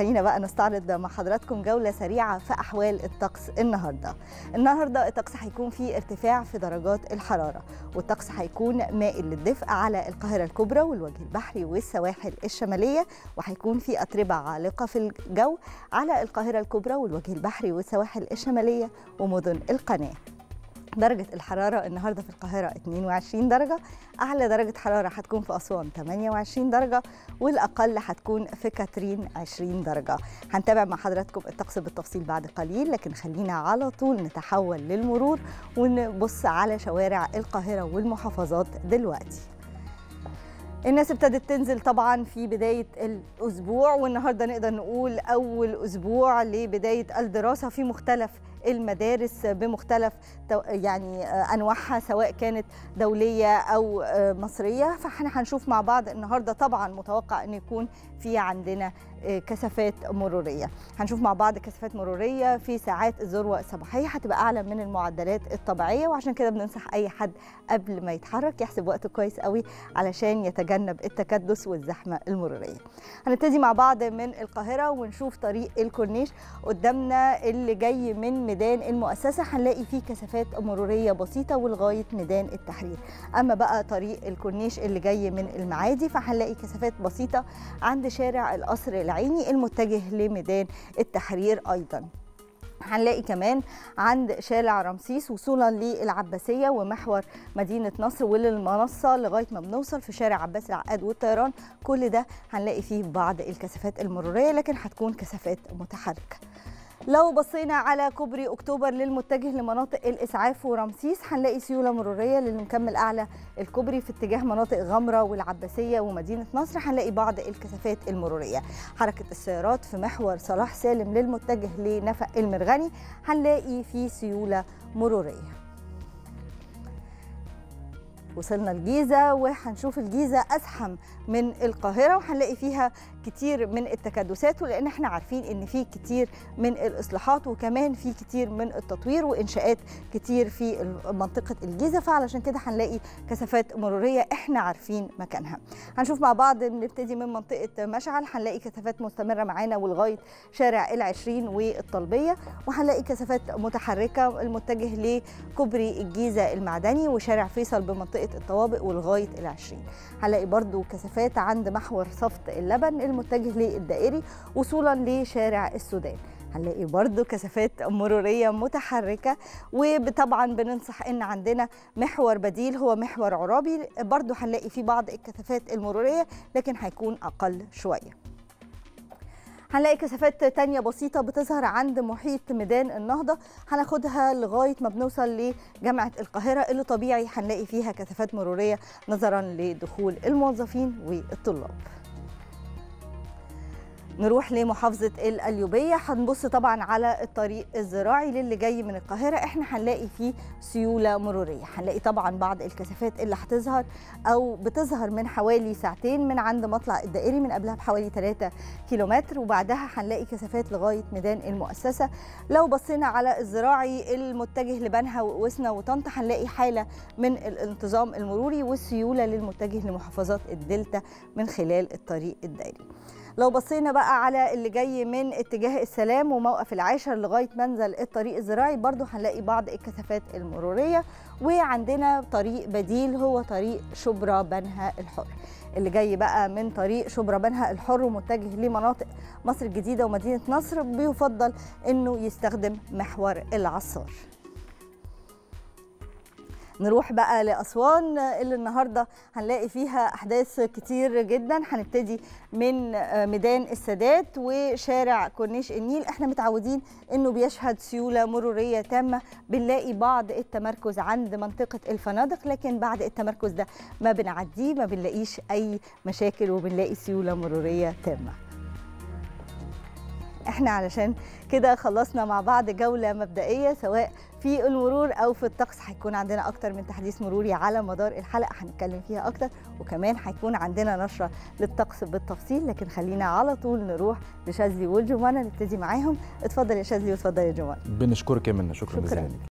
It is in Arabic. خلينا بقى نستعرض مع حضراتكم جولة سريعة في أحوال الطقس النهاردة. الطقس هيكون فيه ارتفاع في درجات الحرارة، والطقس هيكون مائل للدفء على القاهرة الكبرى والوجه البحري والسواحل الشمالية، وهيكون فيه أتربة عالقة في الجو على القاهرة الكبرى والوجه البحري والسواحل الشمالية ومدن القناة. درجة الحرارة النهاردة في القاهرة 22 درجة، أعلى درجة حرارة هتكون في أسوان 28 درجة، والأقل هتكون في كاترين 20 درجة. هنتابع مع حضراتكم الطقس بالتفصيل بعد قليل، لكن خلينا على طول نتحول للمرور ونبص على شوارع القاهرة والمحافظات دلوقتي. الناس ابتدت تنزل طبعا في بداية الأسبوع، والنهاردة نقدر نقول أول أسبوع لبداية الدراسة في مختلف المدارس بمختلف يعني أنواعها، سواء كانت دولية أو مصرية. فاحنا هنشوف مع بعض النهاردة، طبعا متوقع أن يكون في عندنا كثافات مرورية، هنشوف مع بعض كثافات مرورية في ساعات الذروة الصباحية هتبقى أعلى من المعدلات الطبيعية، وعشان كده بننصح أي حد قبل ما يتحرك يحسب وقته كويس قوي علشان يتجنب التكدس والزحمة المرورية. هنبتدي مع بعض من القاهرة ونشوف طريق الكورنيش قدامنا اللي جاي من ميدان المؤسسة، هنلاقي فيه كثافات مرورية بسيطة ولغاية ميدان التحرير. أما بقى طريق الكورنيش اللي جاي من المعادي فهنلاقي كثافات بسيطة عند شارع القصر العيني المتجه لميدان التحرير. أيضا هنلاقي كمان عند شارع رمسيس وصولا للعباسية ومحور مدينة نصر وللمنصة لغاية ما بنوصل في شارع عباس العقاد والطيران، كل ده هنلاقي فيه بعض الكثافات المرورية، لكن هتكون كثافات متحركة. لو بصينا على كوبري اكتوبر للمتجه لمناطق الاسعاف ورمسيس هنلاقي سيوله مروريه للي مكمل اعلى الكوبري في اتجاه مناطق غمره والعباسيه ومدينه نصر، هنلاقي بعض الكثافات المروريه. حركه السيارات في محور صلاح سالم للمتجه لنفق المرغني هنلاقي فيه سيوله مروريه. وصلنا الجيزة وهنشوف الجيزة أزحم من القاهرة، وهنلاقي فيها كتير من التكدسات، ولأن احنا عارفين إن في كتير من الإصلاحات وكمان في كتير من التطوير وإنشاءات كتير في منطقة الجيزة، فعلشان كده هنلاقي كثافات مرورية احنا عارفين مكانها. هنشوف مع بعض، بنبتدي من منطقة مشعل هنلاقي كثافات مستمرة معانا ولغاية شارع العشرين والطلبية، وهنلاقي كثافات متحركة المتجه لكوبري الجيزة المعدني وشارع فيصل بمنطقة الطوابق ولغايه العشرين. هنلاقي برضو كثافات عند محور صفت اللبن المتجه للدائري وصولا لشارع السودان، هنلاقي برضو كثافات مروريه متحركه. وطبعا بننصح ان عندنا محور بديل هو محور عرابي، برضو هنلاقي فيه بعض الكثافات المروريه لكن هيكون اقل شويه. هنلاقي كثافات تانية بسيطة بتظهر عند محيط ميدان النهضة، هناخدها لغاية ما بنوصل لجامعة القاهرة اللي طبيعي هنلاقي فيها كثافات مرورية نظرا لدخول الموظفين والطلاب. نروح لمحافظة القليوبية، هنبص طبعا على الطريق الزراعي للي جاي من القاهرة، احنا هنلاقي فيه سيولة مرورية، هنلاقي طبعا بعض الكثافات اللي هتظهر أو بتظهر من حوالي ساعتين من عند مطلع الدائري، من قبلها بحوالي 3 كيلومتر، وبعدها هنلاقي كثافات لغاية ميدان المؤسسة. لو بصينا على الزراعي المتجه لبنها وقوسنا وطنطا هنلاقي حالة من الانتظام المروري والسيولة للمتجه لمحافظات الدلتا من خلال الطريق الدائري. لو بصينا بقى على اللي جاي من اتجاه السلام وموقف العاشر لغايه منزل الطريق الزراعي برضو هنلاقي بعض الكثافات المروريه، وعندنا طريق بديل هو طريق شبرا بنها الحر اللي جاي بقى من طريق شبرا بنها الحر ومتجه لمناطق مصر الجديده ومدينه نصر، بيفضل انه يستخدم محور العصار. نروح بقى لأسوان اللي النهاردة هنلاقي فيها أحداث كتير جدا، هنبتدي من ميدان السادات وشارع كورنيش النيل، احنا متعودين انه بيشهد سيولة مرورية تامة، بنلاقي بعض التمركز عند منطقة الفنادق، لكن بعد التمركز ده ما بنعديه، ما بنلاقيش أي مشاكل وبنلاقي سيولة مرورية تامة. احنا علشان كده خلصنا مع بعض جولة مبدئية سواء في المرور أو في الطقس، هيكون عندنا أكتر من تحديث مروري على مدار الحلقة هنتكلم فيها أكتر، وكمان هيكون عندنا نشرة للطقس بالتفصيل، لكن خلينا على طول نروح لشاذلي والجمانة نبتدي معاهم. اتفضل يا شاذلي واتفضل يا جمانة. بنشكرك يا منى، شكرا جزيلا.